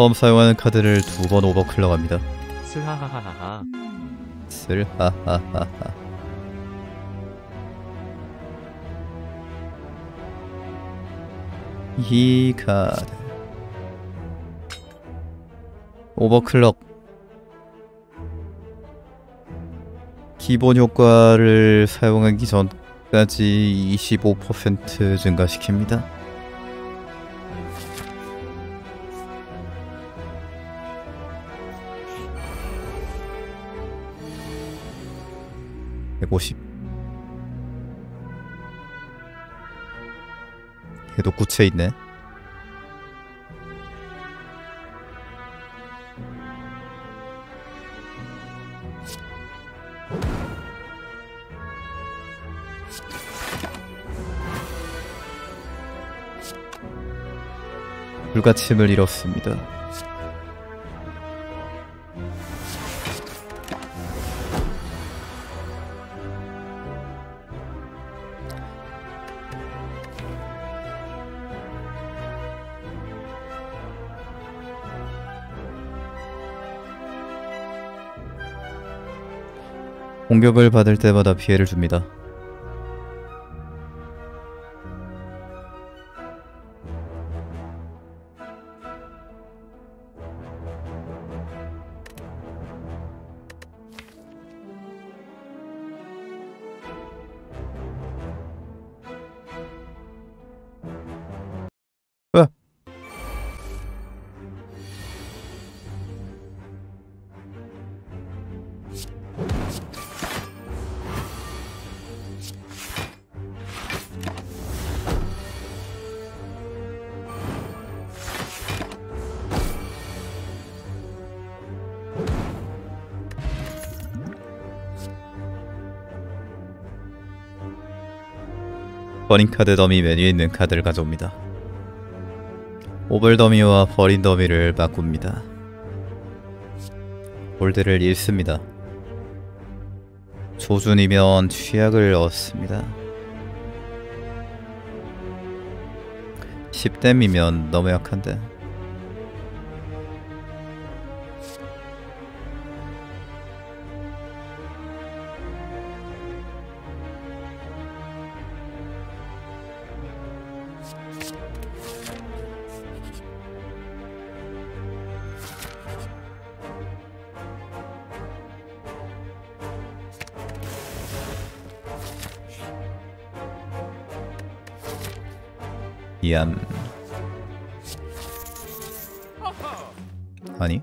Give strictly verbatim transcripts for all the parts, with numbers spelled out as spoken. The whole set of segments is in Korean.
처음 사용하는 카드를 두 번 오버클럭합니다. 슬하하하하. 슬하하하하. 이 카드 오버클럭. 기본 효과를 사용하기 전까지 이십오 퍼센트 증가시킵니다. 백오십. 얘도 구체 있네. 불가침을 잃었습니다. 공격을 받을 때마다 피해를 줍니다. 버린카드 더미 메뉴에 있는 카드를 가져옵니다. 오벌 더미와 버린 더미를 바꿉니다. 볼드를 잃습니다. 조준이면 취약을 얻습니다. 십 댐이면 너무 약한데. 이안. 아니,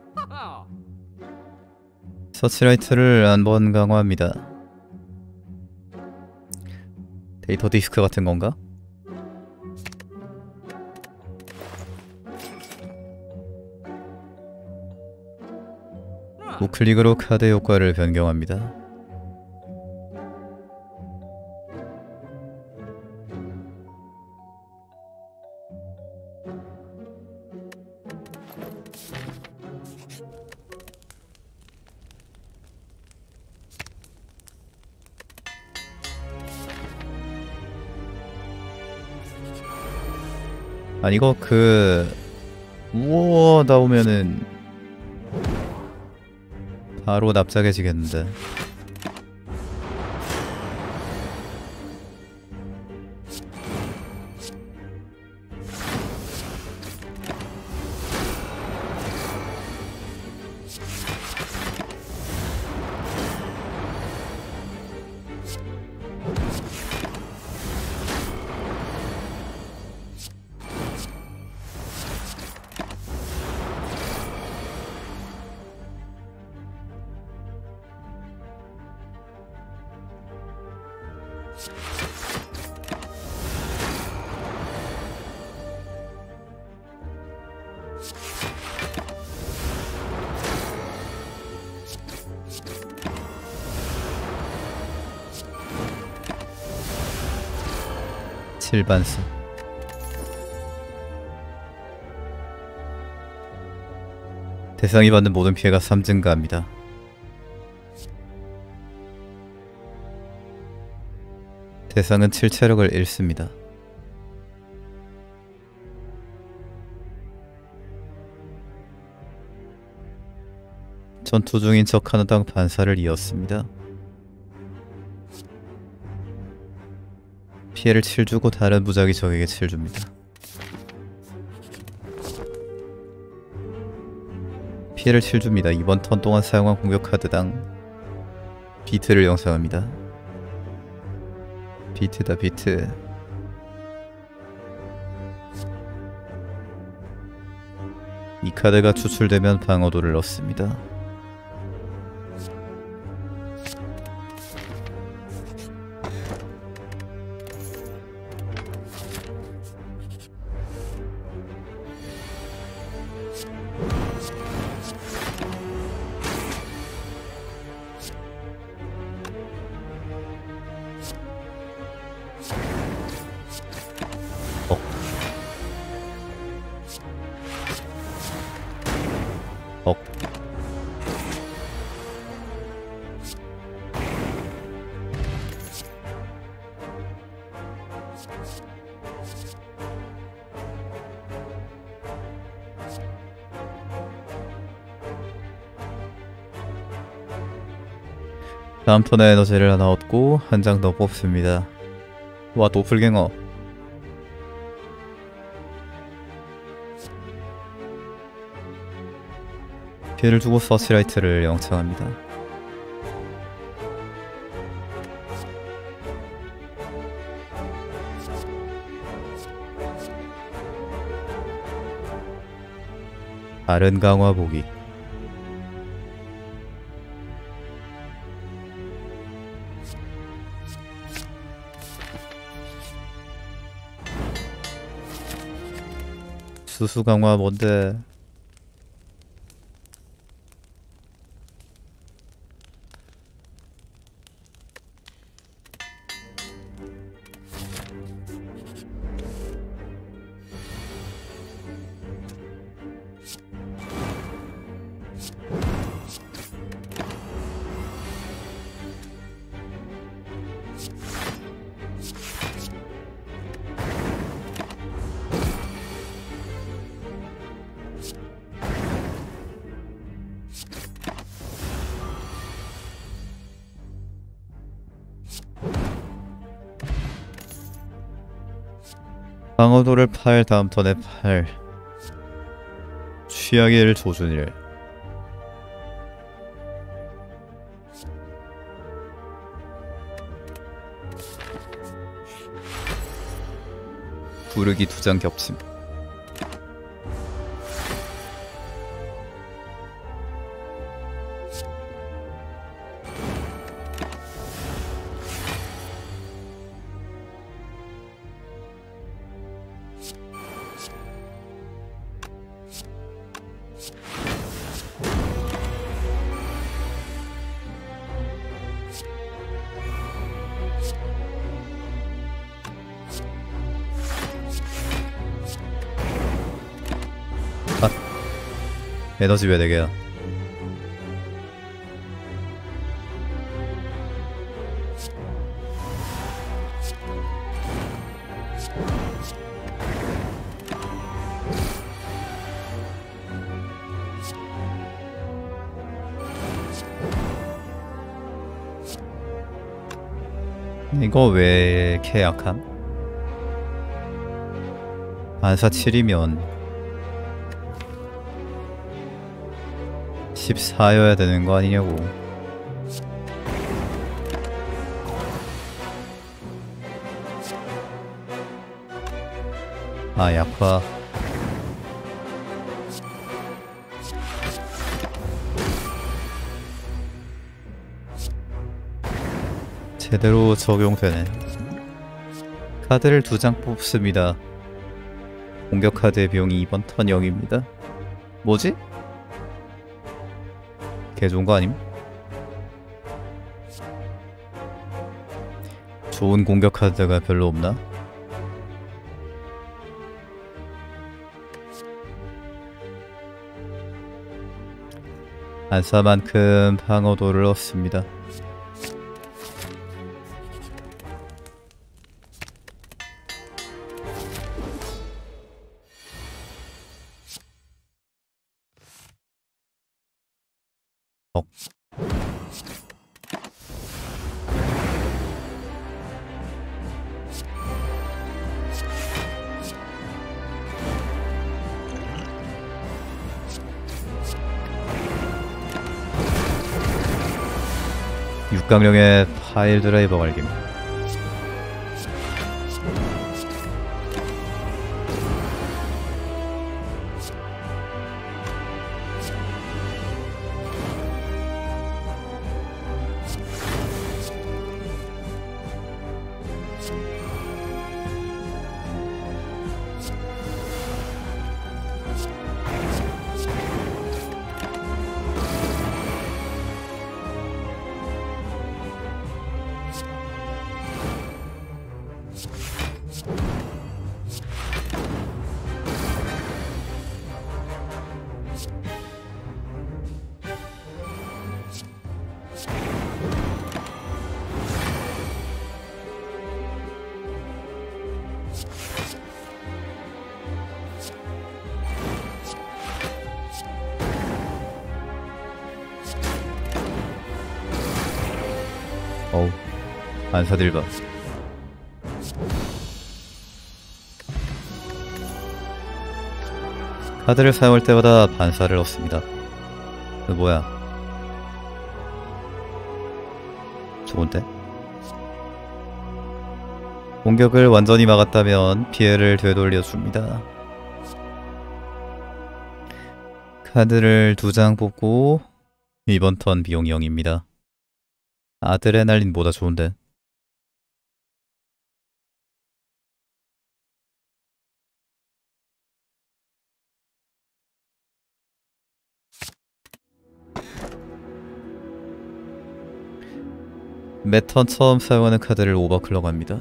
서치라이트를 한번 강화합니다. 데이터 디스크 같은 건가? 우클릭으로 카드 효과를 변경합니다. 아, 이거 그... 우와 나오면은 바로 납작해지겠는데. 칠반수. 대상이 받는 모든 피해가 삼 증가합니다. 대상은 칠 체력을 잃습니다. 전투 중인 저 카나당 반사를 이었습니다. 피해를 칠주고 다른 무작위 적에게 칠줍니다. 피해를 칠줍니다. 이번 턴 동안 사용한 공격 카드당 비트를 영상합니다. 비트다 비트. 이 카드가 추출되면 방어도를 얻습니다. 다음 턴에 에너지를 하나 얻고 한 장 더 뽑습니다. 와, 도플갱어. 피해를 주고 서치라이트를 영창합니다. 다른 강화 보기. 수수 강화 뭔데? 방어도를 팔, 다음 턴에 팔. 취약의 일, 조준일. 부르기 두 장 겹침. 에너지 왜 네 개야? 이거 왜 이렇게 약함? 반사 칠이면 십사여야 되는 거 아니냐고. 아, 약화. 제대로 적용되네. 카드를 두 장 뽑습니다. 공격 카드의 비용이 이번 턴 영입니다. 뭐지? 개 좋은 거 아님? 좋은 공격 카드가 별로 없나? 안사만큼 방어도를 얻습니다. 어. 육각령의 파일 드라이버 발견. 어우, 안사들봐. 카드를 사용할 때마다 반사를 얻습니다. 그 뭐야? 좋은데? 공격을 완전히 막았다면 피해를 되돌려줍니다. 카드를 두 장 뽑고 이번 턴 비용 영입니다. 아드레날린보다 좋은데. 매턴 처음 사용하는 카드를 오버클럭 합니다.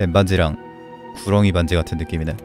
엠반지랑 구렁이 반지 같은 느낌이네.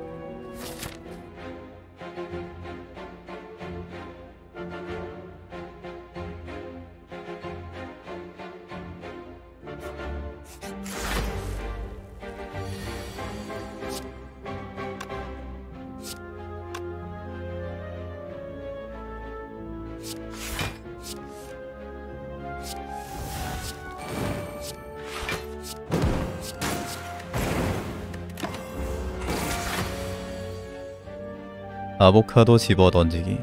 아보카도 집어 던지기.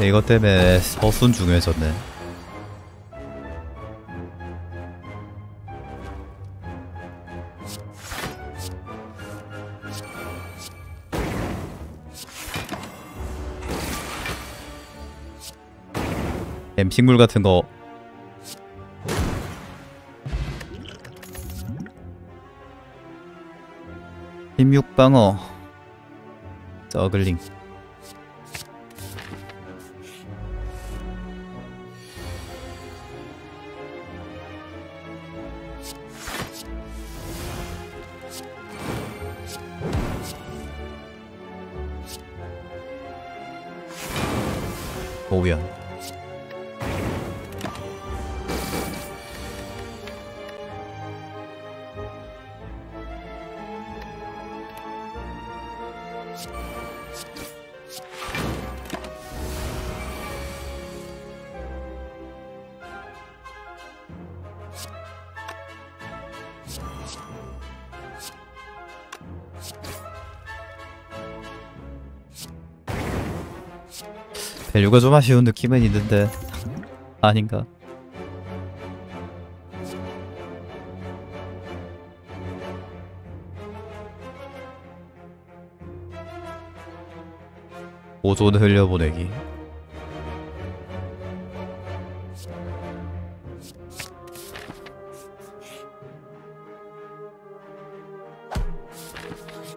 이것 때문에 서순 중요해졌네. 엠식물 같은 거 십육 방어 저글링. 오우야. 밸류가 좀 아쉬운 느낌은 있는데 아닌가? 오존 흘려보내기.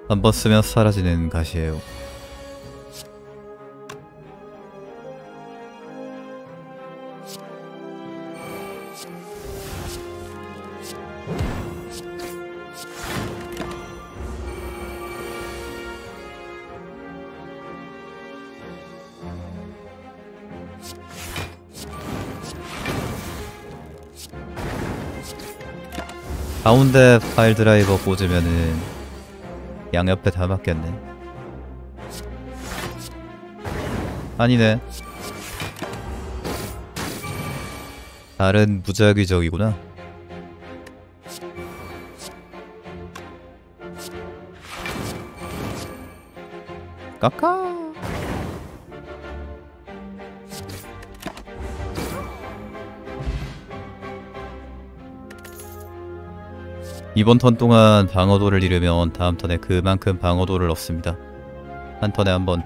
한번 쓰면 사라지는 가시예요. 가운데 파일 드라이버 꽂으면은 양옆에 다 맞겠네. 아니네, 다른 무작위적이구나. 까까. 이번 턴 동안 방어도를 잃으면 다음 턴에 그만큼 방어도를 얻습니다. 한 턴에 한 번.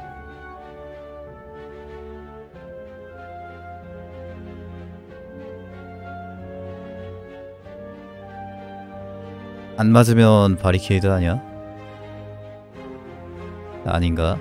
안 맞으면 바리케이드 아니야? 아닌가?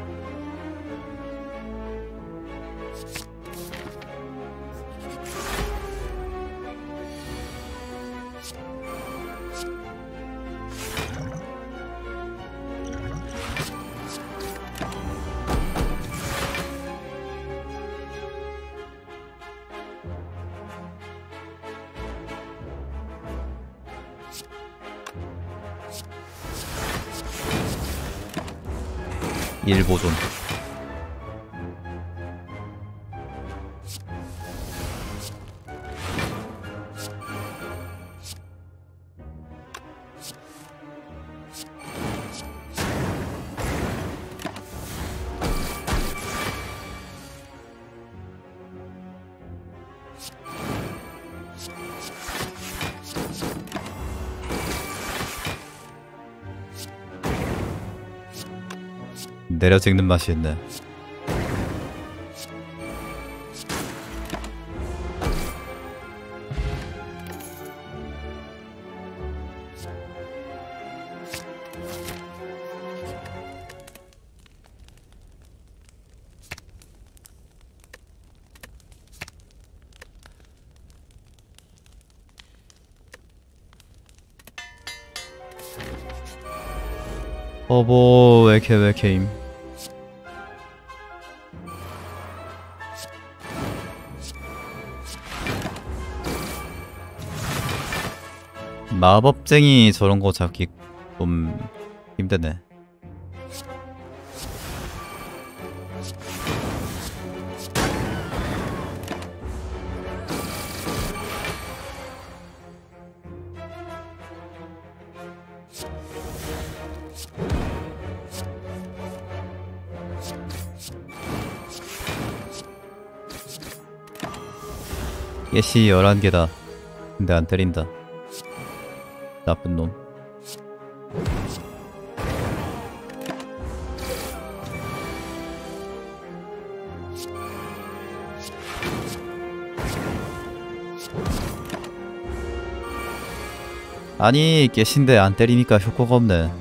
일보존. 내려 찍는 맛이 있네. 어버 왜 이렇게 왜 이렇게 임. 마법쟁이 저런거 잡기 좀 힘드네. 예시 열한 개다. 근데 안 때린다. 나쁜 놈. 아니, 계신데 안 때리니까 효과가 없네.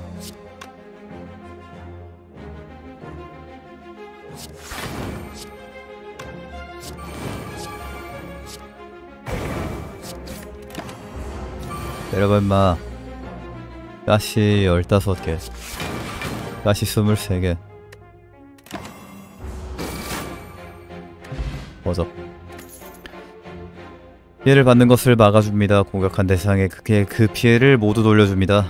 내려봐 임마. 가시 열다섯 개, 가시 스물세 개. 버접. 피해를 받는 것을 막아줍니다. 공격한 대상에 그게 그 피해를 모두 돌려줍니다.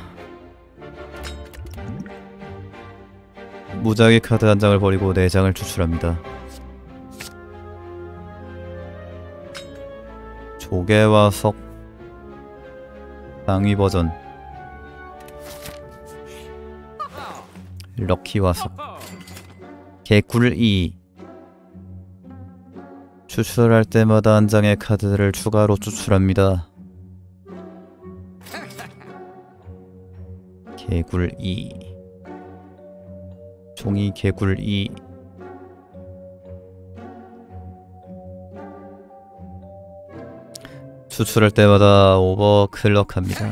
무작위 카드 한 장을 버리고 네 장을 추출합니다. 조개와 석. 방위 버전. 럭키 와석. 개꿀이. 추출할 때마다 한 장의 카드를 추가로 추출합니다. 개꿀이. 종이 개꿀이. 추출할 때마다 오버클럭 합니다.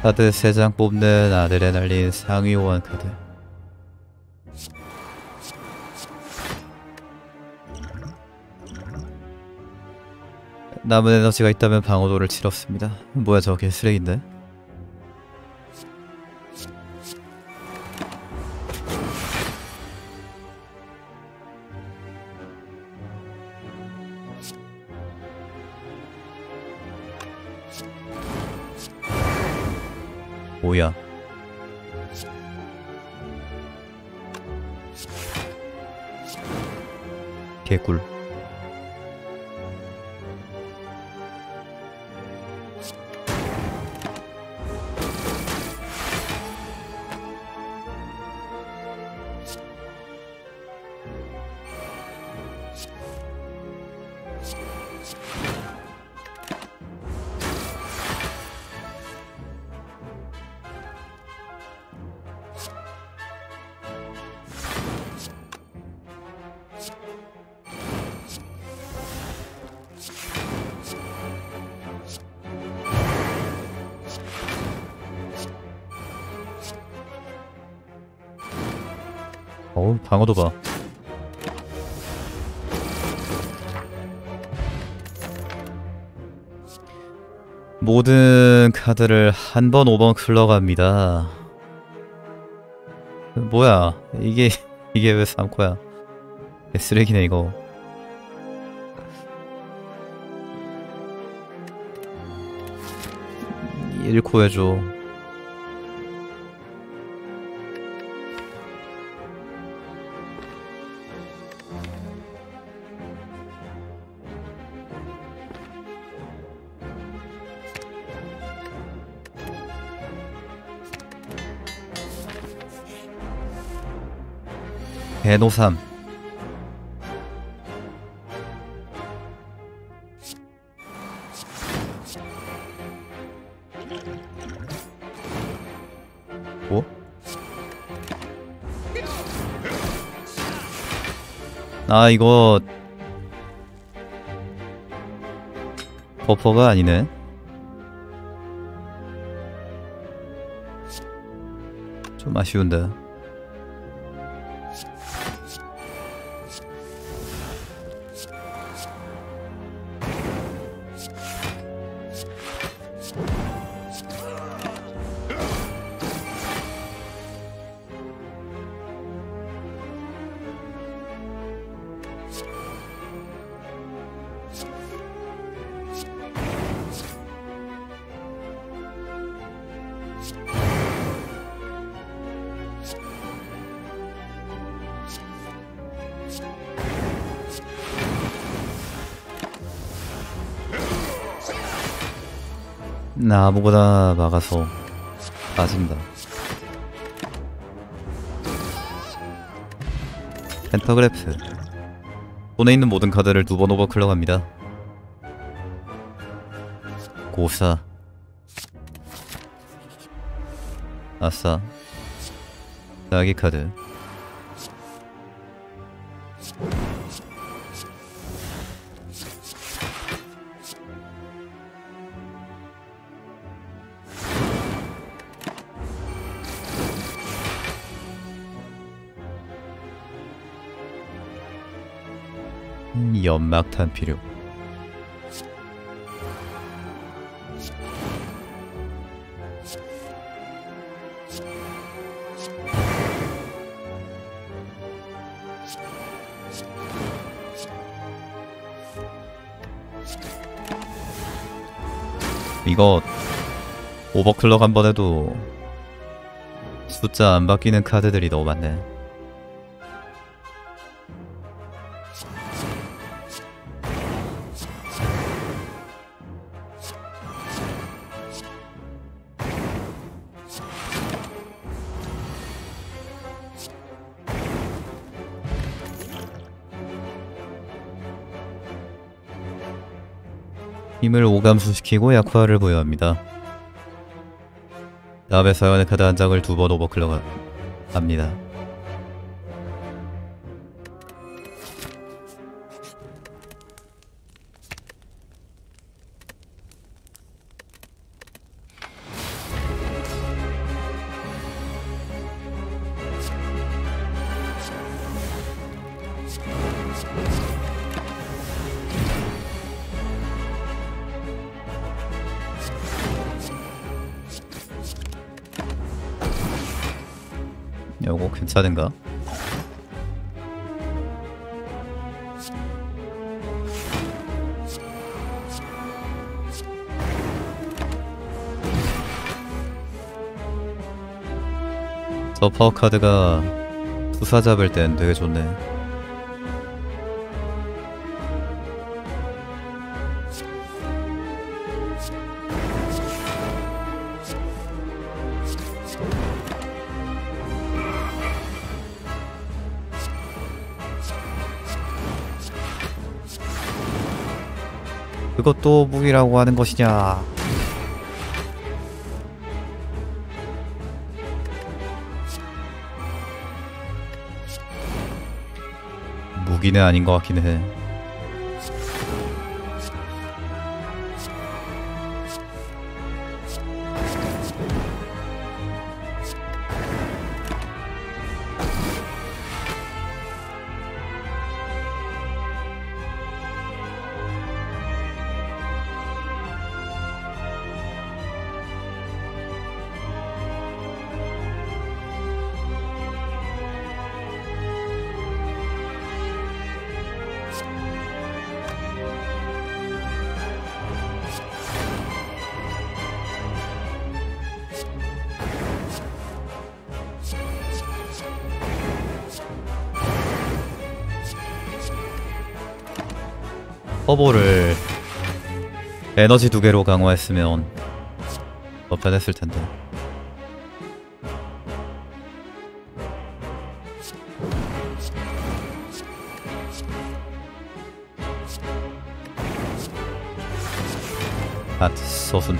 카드 세 장 뽑는 아드레날린 상위 호환 카드. 남은 에너지가 있다면 방어도를 치럽습니다. 뭐야 저거 개쓰레기인데? 뭐야? 개꿀. 어우, 방어도 봐. 모든 카드를 한 번 오 번 클러갑니다. 뭐야 이게 이게 왜 삼코야. 쓰레기네 이거. 일 코 해줘. 대노삼 뭐? 아 이거 버퍼가 아니네. 좀 아쉬운데. 나 아무거나 막아서 빠진다. 펜타그래프. 손에 있는 모든 카드를 두 번 오버클럭합니다. 고사. 아싸. 나기 카드. 연막탄 필요. 이거 오버클럭 한 번 해도 숫자 안 바뀌는 카드들이 너무 많네. 힘을 오감소시키고 약화를 부여합니다. 다음에 사용하는 카드 한 장을 두 번 오버클럭합니다. 요거 괜찮은가? 저 파워카드가 투사 잡을 땐 되게 좋네. 그것도 무기라고 하는 것이냐? 무기는 아닌 것 같긴 해. 허보를 에너지 두 개로 강화했으면 더 편했을 텐데. 아, 소순.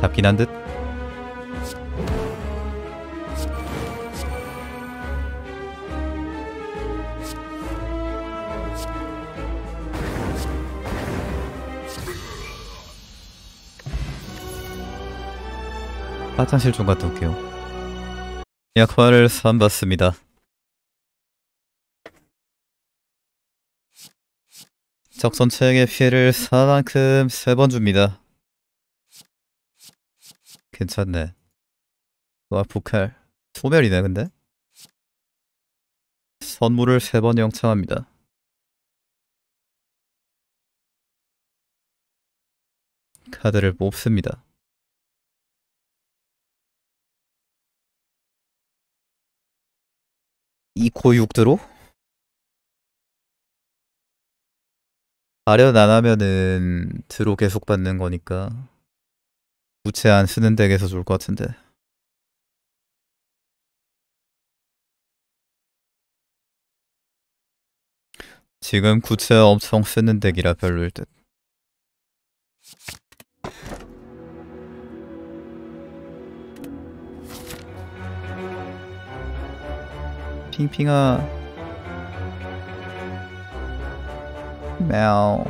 잡긴 한 듯. 화장실 좀 갔다 올게요. 약화를 사안받습니다. 적 전체에게 피해를 사만큼 세 번 줍니다. 괜찮네. 와, 북할 소멸이네. 근데 선물을 세 번 영창합니다. 카드를 뽑습니다. 이코육드로? 발현 안 하면은 드로 계속 받는 거니까 부채 안 쓰는 덱에서 좋을 것 같은데. 지금 구체 엄청 쓰는 덱이라 별로일 듯. 핑핑아. мяу.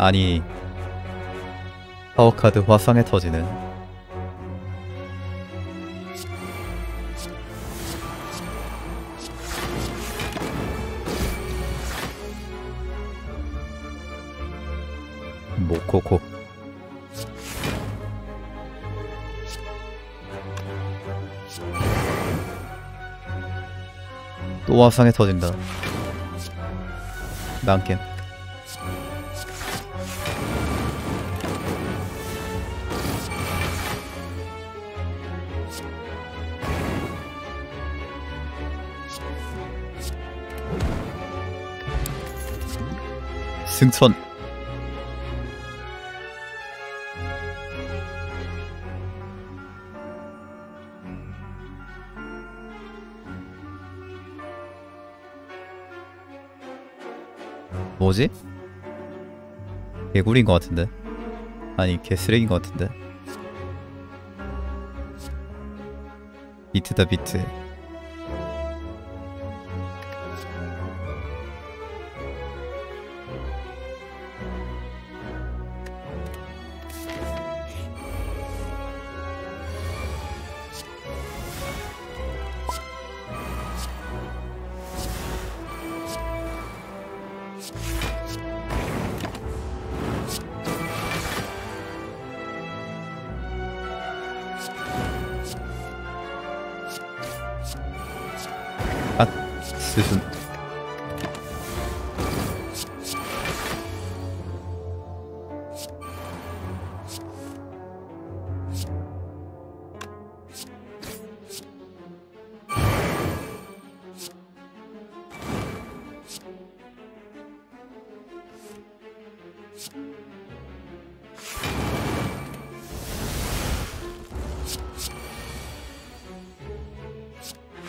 아니, 파워카드 화상에 터지는. 모코코. 또 화상에 터진다. 난겜. 승천. 뭐지? 개구리인 것 같은데. 아니 개쓰레기인 것 같은데. 비트다 비트.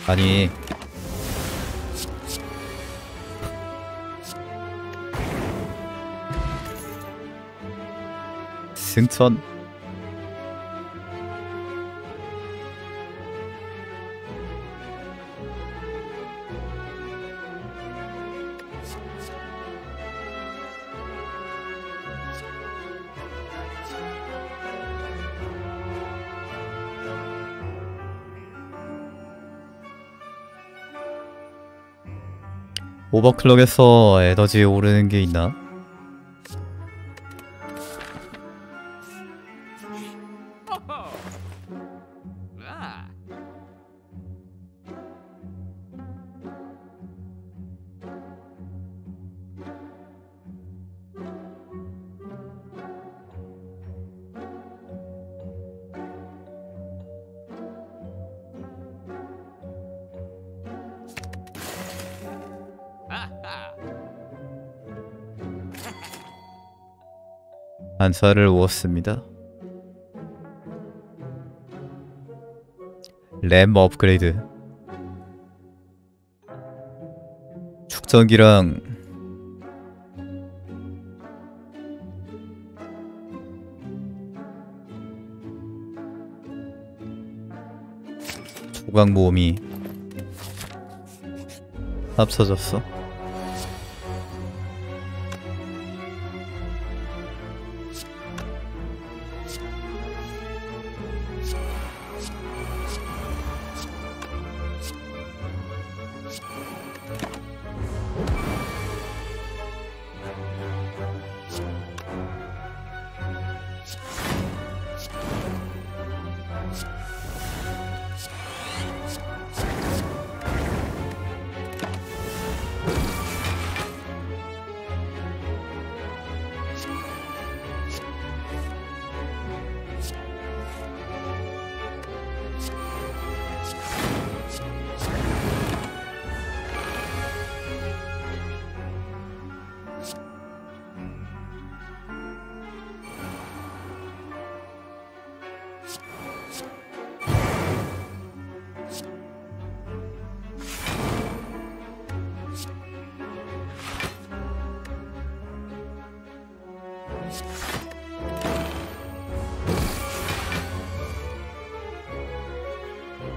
아니 승천. 오버클럭에서 에너지 오르는 게 있나? 반사를 우었습니다. 램 업그레이드. 축전기랑 조각모음이 합쳐졌어.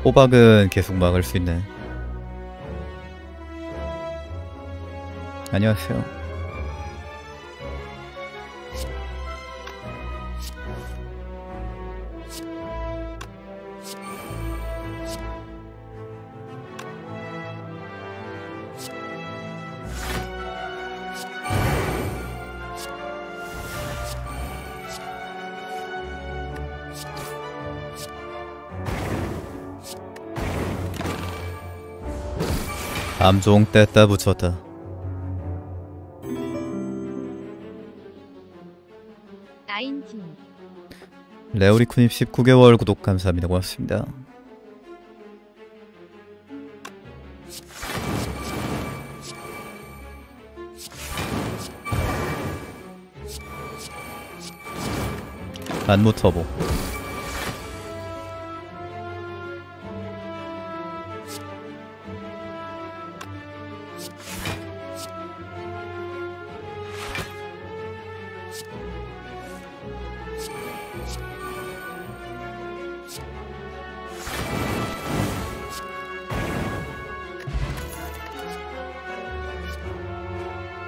호박은 계속 막을 수 있네. 안녕하세요. 암종 뗐다 붙였다. 레오리쿠님 십구 개월 구독 감사합니다. 고맙습니다. 안무 터보.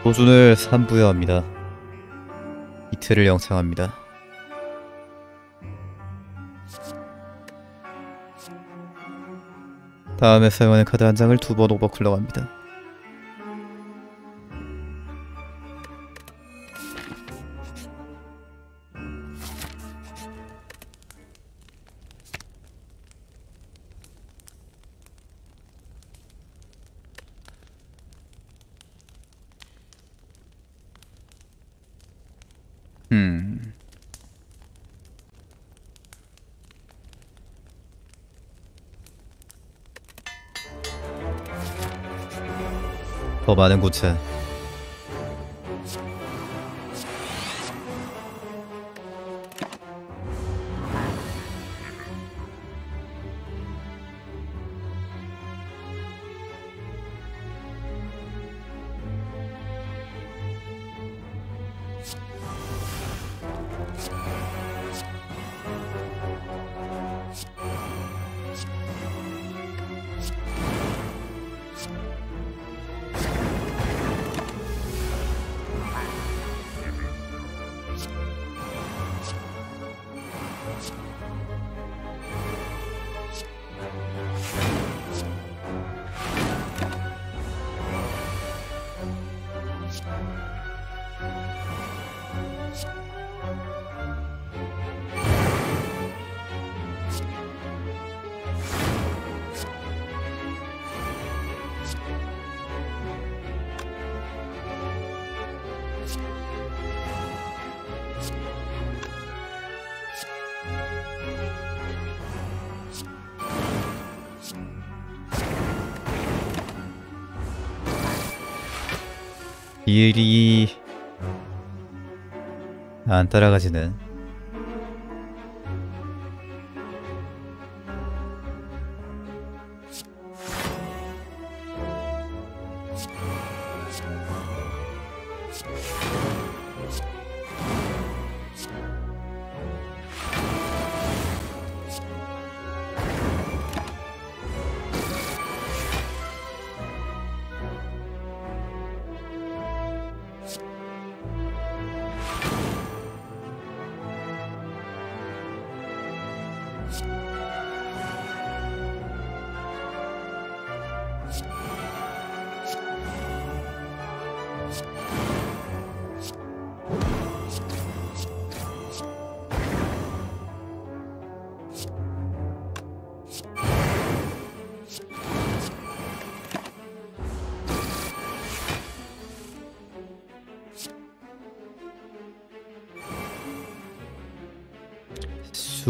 도준을 삼부여합니다. 이틀을 영상합니다. 다음에 사용하는 카드 한 장을 두 번 오버클럭합니다. 음. 더 많은 고체. 일이 안 따라가지는.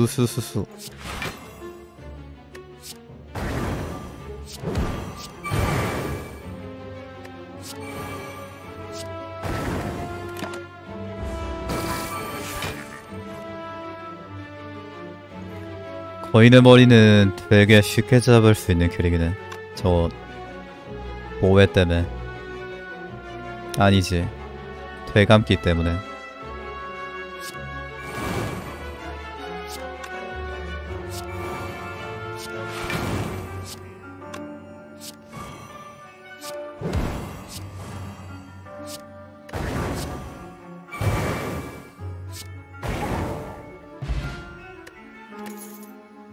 수수수수 거인의 머리는 되게 쉽게 잡을 수 있는 캐릭이네. 저 모회 때문에 아니지 되감기 때문에.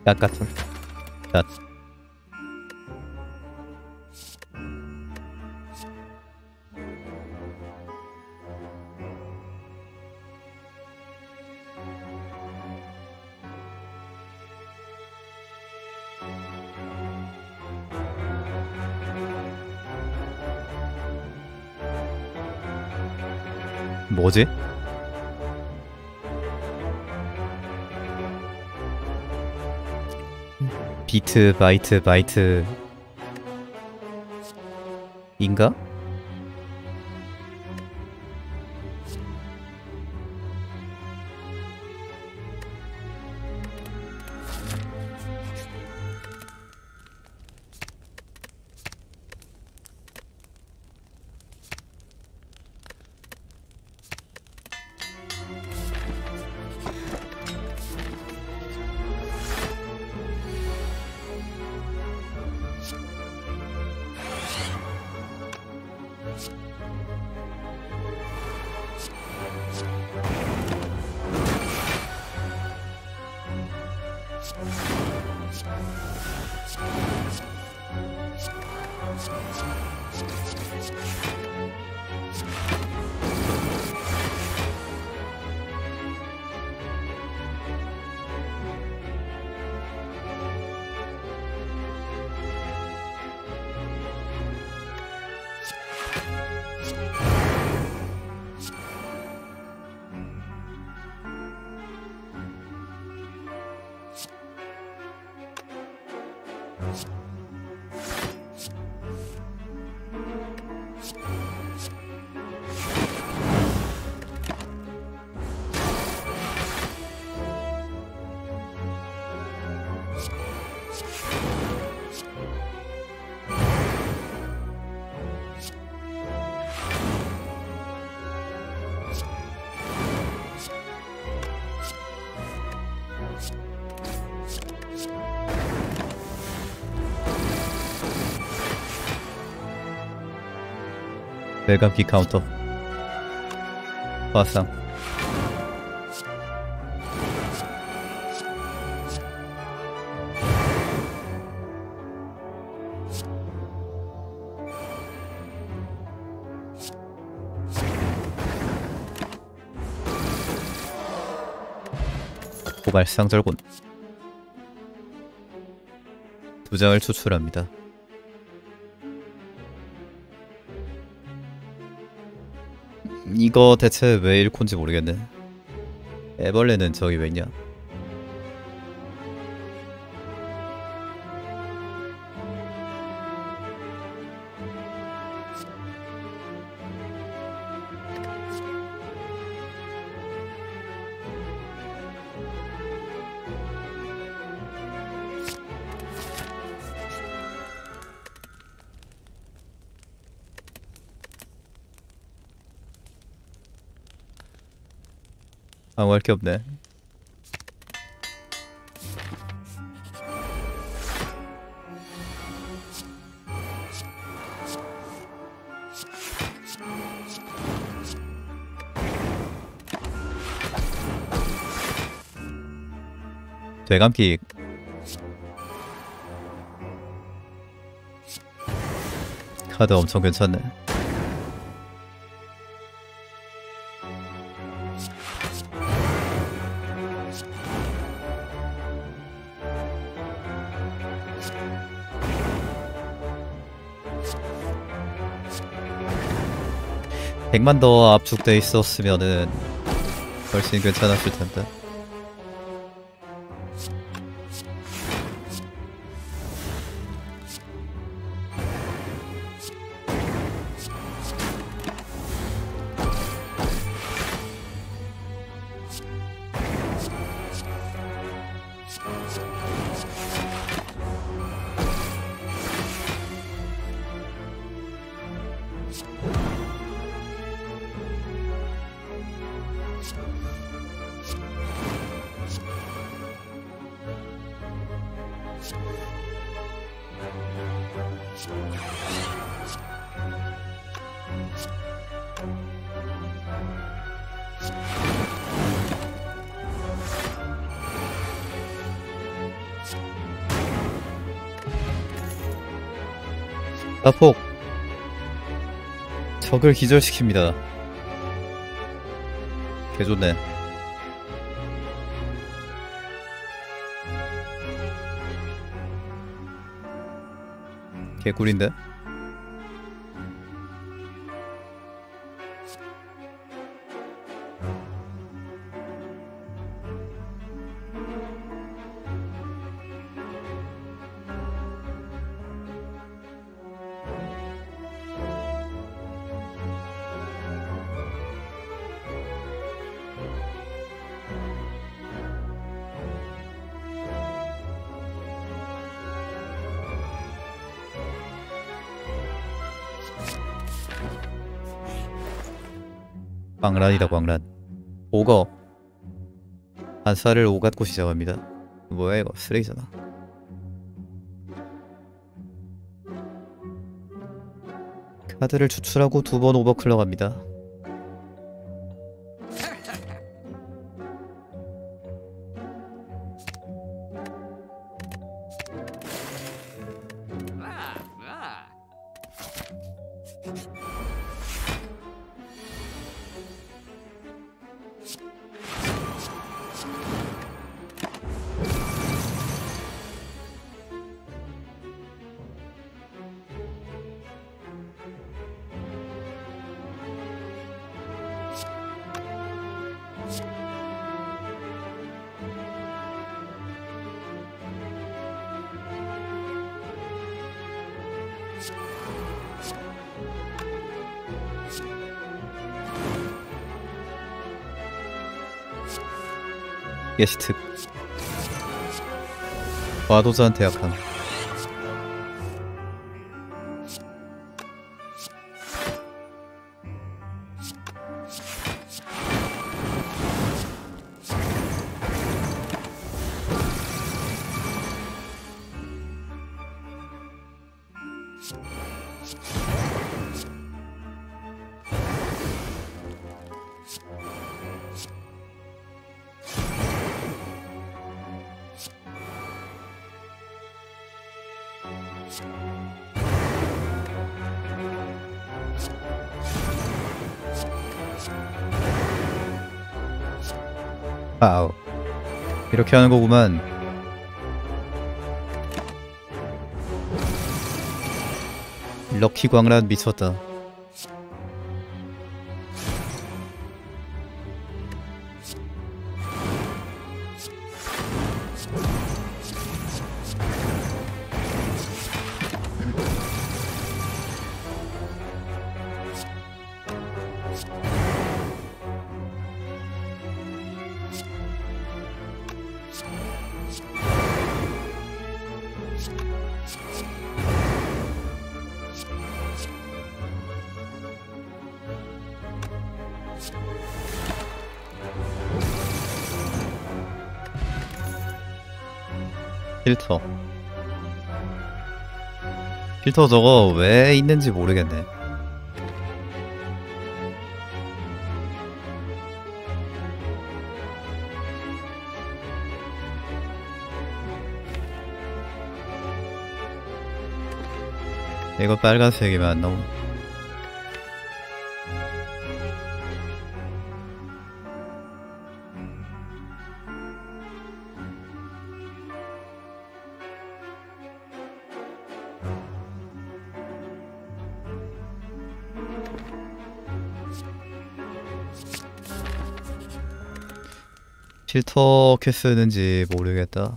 약 같은 약. 뭐지? 비트 바이트 바이트 인가? 대감기 카운터 화상 고발상절곤 두 장을 추출합니다. 이거 대체 왜 일콘지 모르겠네. 애벌레는 저기 왜 있냐. 아무 할 게 없네. 되감기 카드 엄청 괜찮네. 백만 더 압축돼 있었으면은 훨씬 괜찮았을 텐데. 자폭 적을 기절시킵니다. 개좋네. 개꿀인데? 광란이다 광란. 오거 반사를 오갖고 시작합니다. 뭐야 이거 쓰레기잖아. 카드를 추출하고 두 번 오버클럭 합니다. 예시특 과도자한테 약함. 아우, 이렇게 하는 거구만. 럭키 광란 미쳤다. 필터 필터 저거 왜 있는지 모르겠네. 이거 빨간색이면 안 나오. 필터 어떻게 쓰는지 모르겠다.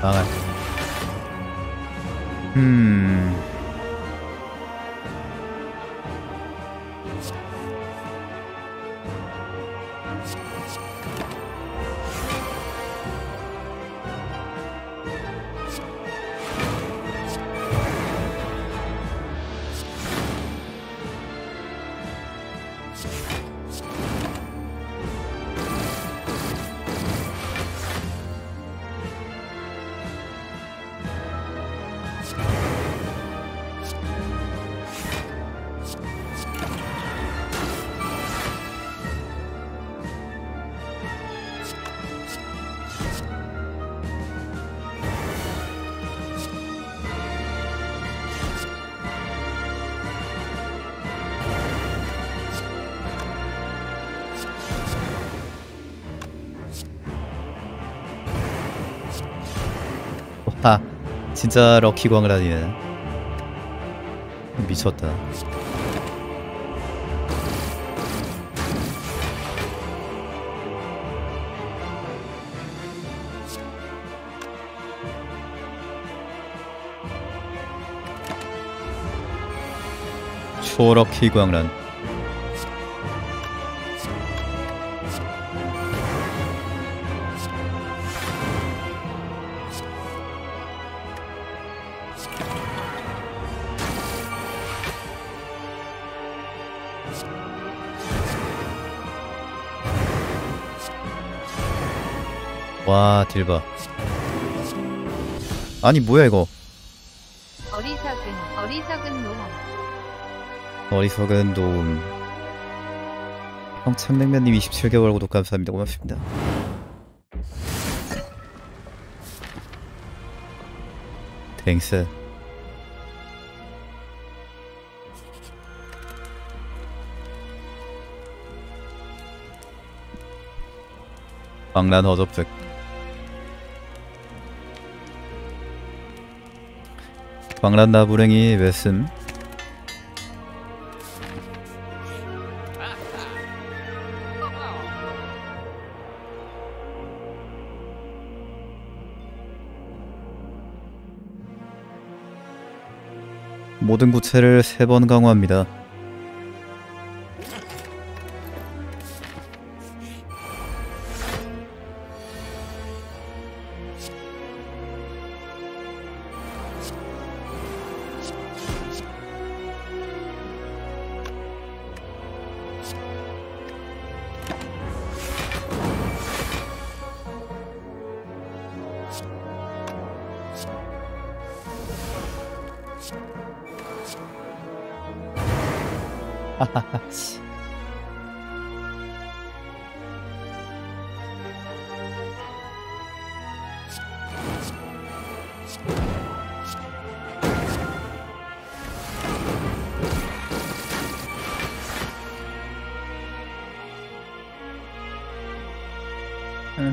아, 음, 아, 진짜 럭키 광란이네. 미쳤다. 초럭키 광란. 와, 딜봐. 아니 뭐야 이거. 어리석은 어리석은 놈. 어리석은 놈. 평창냉면님 이십칠 개월 구독 감사합니다. 고맙습니다. Gangster. Banglan 허접색. 방란 나불행이 왜쓴 모든 구체를 세 번 강화합니다.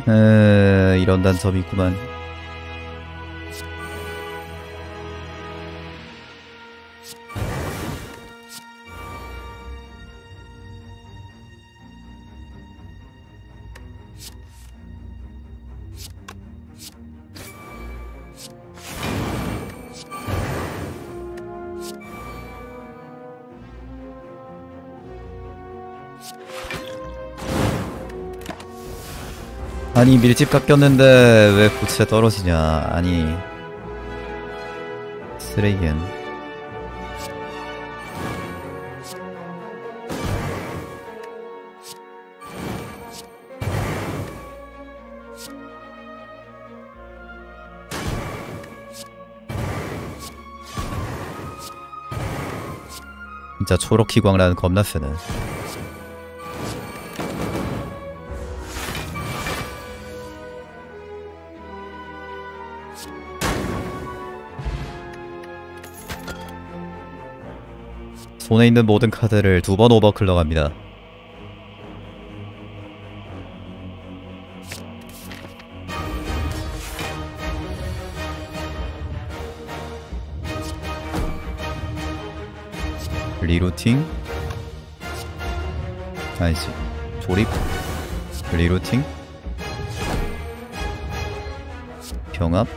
에, 이런 단점이 있구만. 아니 밀집 깎였는데 왜 부채 떨어지냐. 아니 쓰레기엔. 진짜 초록희광란 겁나 쓰네. 손에 있는 모든 카드를 두 번 오버클럭합니다. 리루팅? 아니지, 조립? 리루팅? 경합?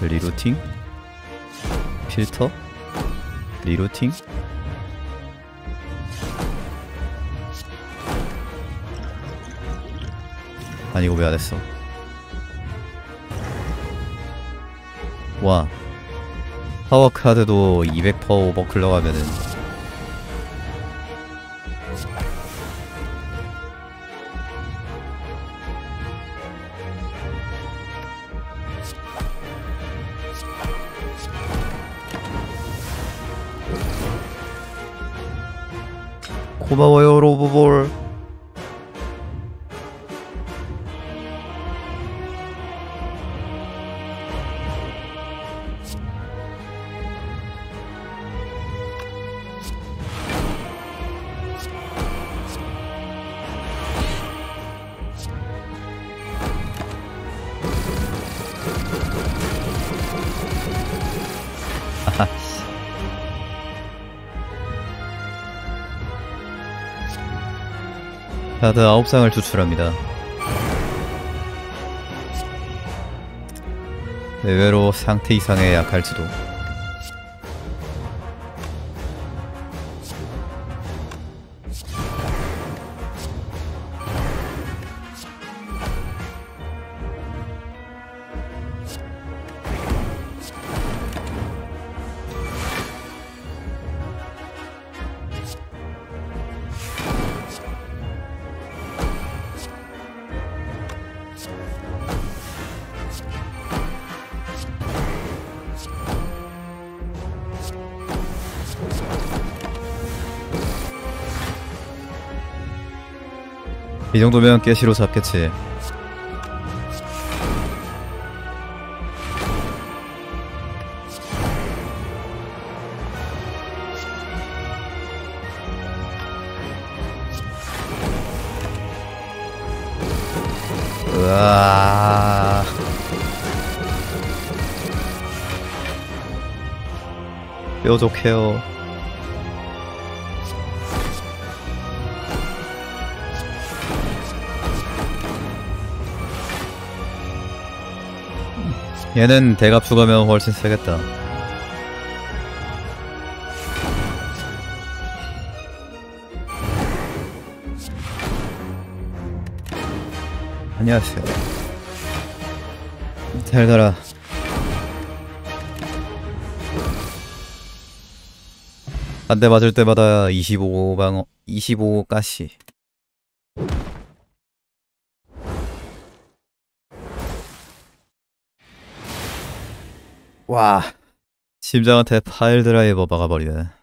리루팅? 필터? 리루팅? 아니 이거 왜 안 했어? 와, 파워카드도 이백 퍼센트 오버클럭 하면은 고마워요 로브볼. 카드 아홉 장을 추출합니다. 의외로 상태 이상에 약할지도. 이 정도면 깨시로 잡겠지. 으아. 뾰족해요. 얘는 대갑수 가면 훨씬 세겠다. 안녕하세요. 잘 가라. 한 대 맞을 때마다 이십오 방어, 이십오 가시. 와, 심장한테 파일 드라이버 박아버리네.